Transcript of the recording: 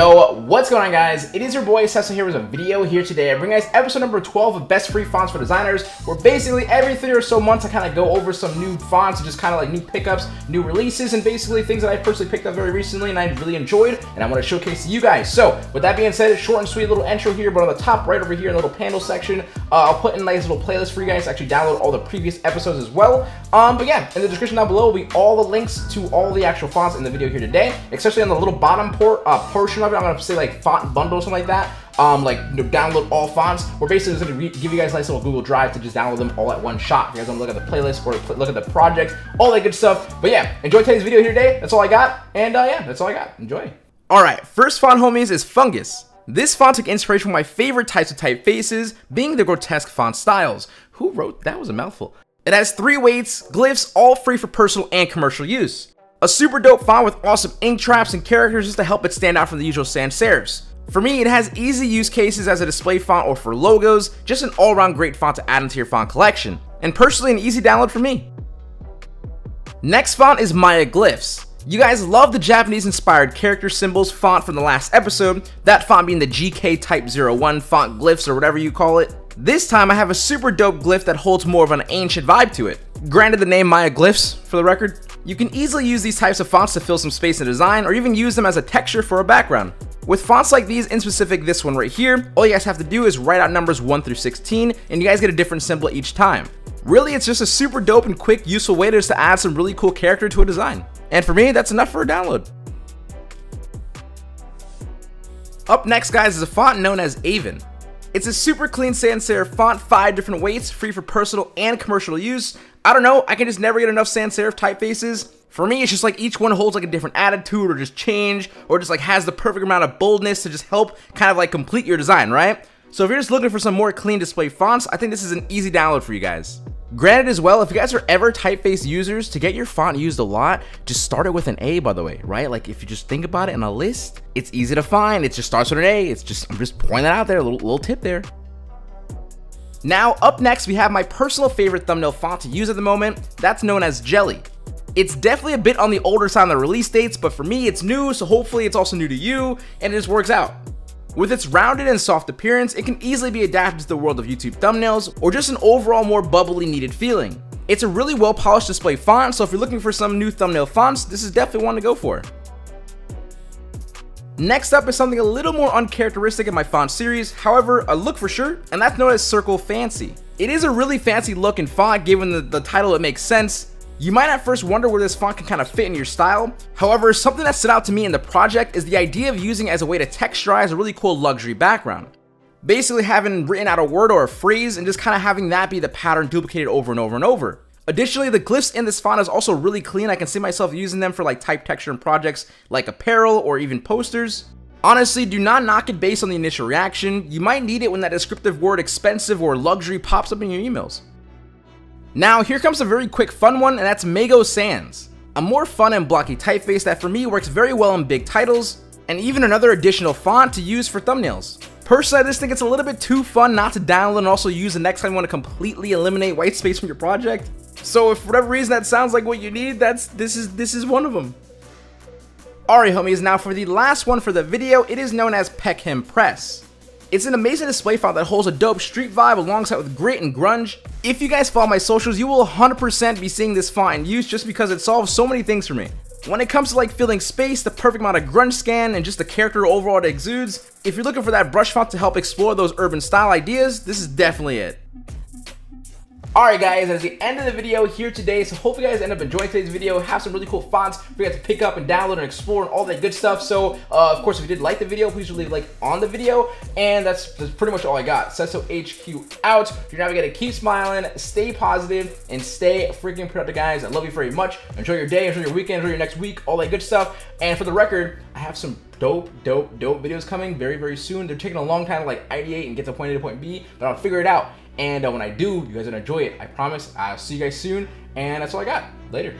Yo, what's going on, guys? It is your boy Seso here with a video here today. I bring you guys episode number 12 of Best Free Fonts for Designers, where basically every 3 or so months I kind of go over some new fonts and just kind of like new pickups, new releases, and basically things that I personally picked up very recently and I really enjoyed, and I want to showcase to you guys. So with that being said, a short and sweet little intro here, but on the top right over here in the little panel section, I'll put in like this little playlist for you guys to actually download all the previous episodes as well. But yeah, in the description down below will be all the links to all the actual fonts in the video here today, especially on the little bottom portion of it. I'm gonna say like font bundle or something like that. Download all fonts. We're basically just gonna give you guys a nice little Google Drive to just download them all at one shot. If you guys wanna look at the playlist or look at the projects, all that good stuff. But yeah, enjoy today's video here today. That's all I got. And yeah, that's all I got. Enjoy. All right, first font, homies, is Fungis. This font took inspiration from my favorite types of typefaces, being the grotesque font styles. Who wrote that? Was a mouthful. It has 3 weights, glyphs, all free for personal and commercial use. A super dope font with awesome ink traps and characters just to help it stand out from the usual sans serifs. For me, it has easy use cases as a display font or for logos, just an all-around great font to add into your font collection, and personally an easy download for me. Next font is Maya Glyphs. You guys love the Japanese-inspired character symbols font from the last episode, that font being the GK Type 01 font glyphs or whatever you call it. This time I have a super dope glyph that holds more of an ancient vibe to it. Granted the name Maya Glyphs, for the record. You can easily use these types of fonts to fill some space in design, or even use them as a texture for a background. With fonts like these, in specific this one right here, all you guys have to do is write out numbers 1 through 16, and you guys get a different symbol each time. Really, it's just a super dope and quick, useful way to just add some really cool character to a design. And for me, that's enough for a download. Up next, guys, is a font known as Aven. It's a super clean sans serif font, 5 different weights, free for personal and commercial use. I don't know, I can just never get enough sans serif typefaces. For me, it's just like each one holds like a different attitude or just change, or just like has the perfect amount of boldness to just help kind of like complete your design, right? So if you're just looking for some more clean display fonts, I think this is an easy download for you guys. Granted as well, if you guys are ever typeface users, to get your font used a lot, just start it with an A, by the way, right? Like if you just think about it in a list, it's easy to find. It just starts with an A. It's just, I'm just pointing that out there, a little tip there. Now up next, we have my personal favorite thumbnail font to use at the moment. That's known as Jellee. It's definitely a bit on the older side on the release dates, but for me, it's new. So hopefully it's also new to you and it just works out. With its rounded and soft appearance, it can easily be adapted to the world of YouTube thumbnails or just an overall more bubbly needed feeling. It's a really well polished display font, so if you're looking for some new thumbnail fonts, this is definitely one to go for. Next up is something a little more uncharacteristic in my font series, however, a look for sure, and that's known as Circle Fancy. It is a really fancy looking font, given the title it makes sense. You might at first wonder where this font can kind of fit in your style. However, something that stood out to me in the project is the idea of using it as a way to texturize a really cool luxury background. Basically having written out a word or a phrase and just kind of having that be the pattern duplicated over and over and over. Additionally, the glyphs in this font is also really clean. I can see myself using them for like type texture and projects like apparel or even posters. Honestly, do not knock it based on the initial reaction. You might need it when that descriptive word expensive or luxury pops up in your emails. Now here comes a very quick fun one, and that's Mago Sans. A more fun and blocky typeface that for me works very well in big titles, and even another additional font to use for thumbnails. Personally, I just think it's a little bit too fun not to download and also use the next time you want to completely eliminate white space from your project. So if for whatever reason that sounds like what you need, this is one of them. Alright homies, now for the last one for the video, it is known as Peckham Press. It's an amazing display font that holds a dope street vibe alongside with grit and grunge. If you guys follow my socials, you will 100% be seeing this font in use just because it solves so many things for me. When it comes to like filling space, the perfect amount of grunge scan, and just the character overall it exudes, if you're looking for that brush font to help explore those urban style ideas, this is definitely it. Alright guys, that's the end of the video here today, so hopefully you guys end up enjoying today's video, have some really cool fonts for you guys to pick up and download and explore and all that good stuff. So, of course, if you did like the video, please leave a like on the video, and that's pretty much all I got. Seso HQ out. If you're navigating, keep smiling, stay positive, and stay freaking productive, guys. I love you very much. Enjoy your day, enjoy your weekend, enjoy your next week, all that good stuff. And for the record, I have some dope videos coming very soon. They're taking a long time to like ideate and get to point A to point B, but I'll figure it out. And when I do, you guys are gonna enjoy it. I promise. I'll see you guys soon. And that's all I got. Later.